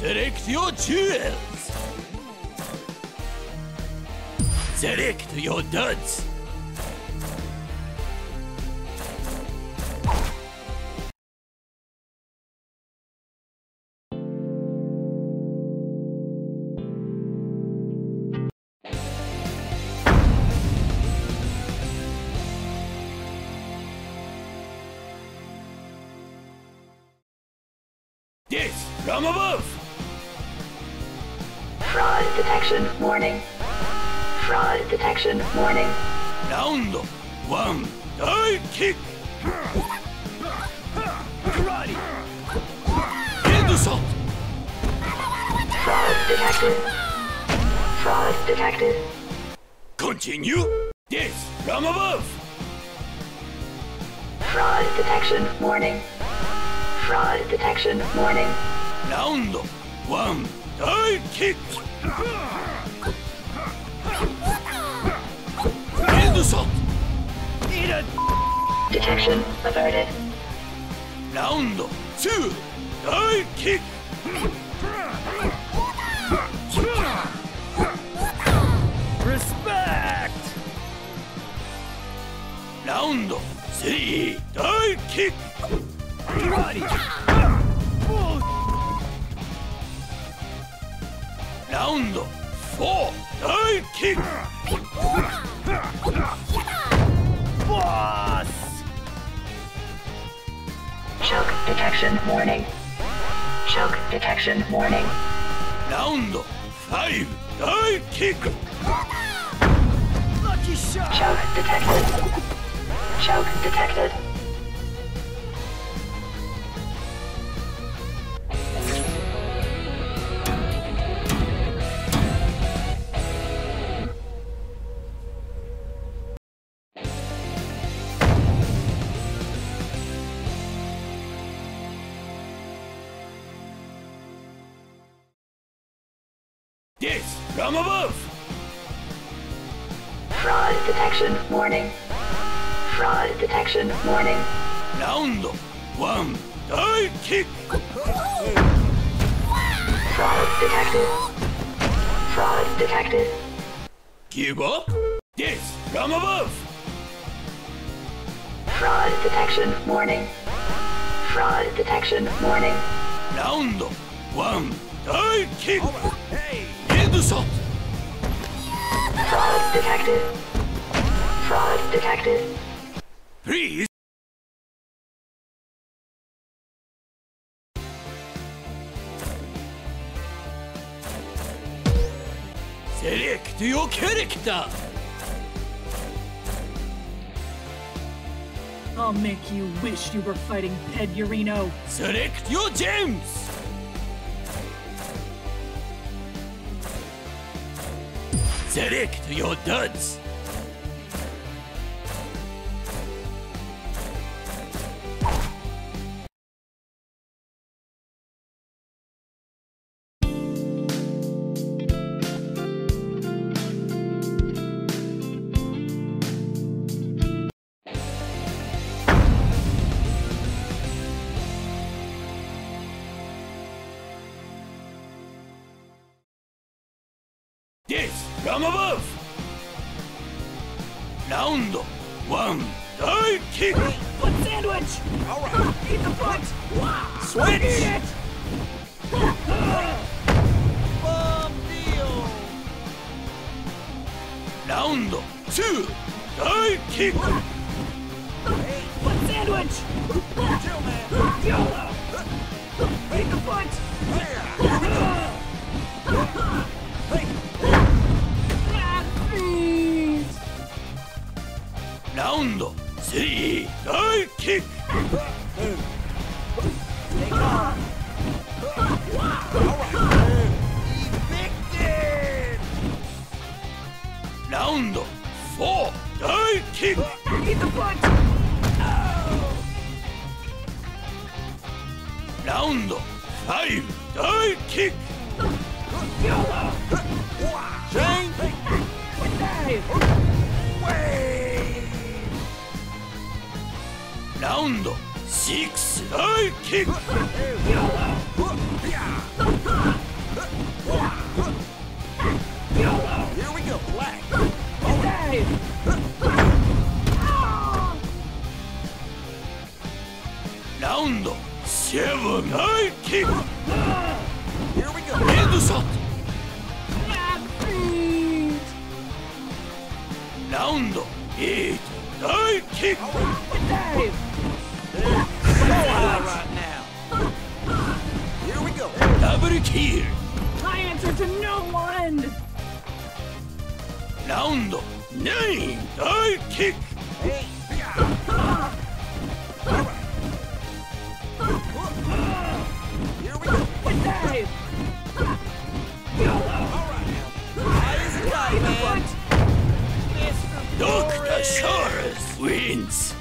Select your cheers. Select your duds. Yes, from above! Fraud detection warning. Fraud detection warning. Round one, Divekick! Karate! End assault! Fraud detected. Fraud detected. Continue! Yes, from above! Fraud detection warning. Fraud detection warning. Round one, Divekick! End assault! Eat it! Detection averted. Round two, Divekick! Respect! Round three, Divekick! Round 4, Divekick! Boss! Choke detection warning. Choke detection warning. Round 5, Divekick! Lucky shot! Choke detected. Choke detected. Yes, from above! Fraud detection warning. Fraud detection warning. Round one, Divekick! Fraud detected. Fraud detected. Give up? Yes, from above! Fraud detection warning. Fraud detection warning. Round one, Divekick! Hey! Assault. Fraud detected. Fraud detected. Please. Select your character. I'll make you wish you were fighting Pedurino. Select your gems. Select your duds! Yes, from above! Round one, Divekick! Foot sandwich! Alright! Eat the foot! Switch! Eat it! Bomb deal! Round two, Divekick! Foot sandwich! Chill, man! Eat the foot! Round 3, Divekick! Evicted! Round 4, Divekick! Eat the butt! Oh. Round 5, Divekick! Round 6, Divekick! Round 7, high kick! Here we go! Moonsault! Round 8, high kick! Right now! Here we go! Double kill! I answer to no one! Round 9, high kick! Hey. Doctor Shores wins!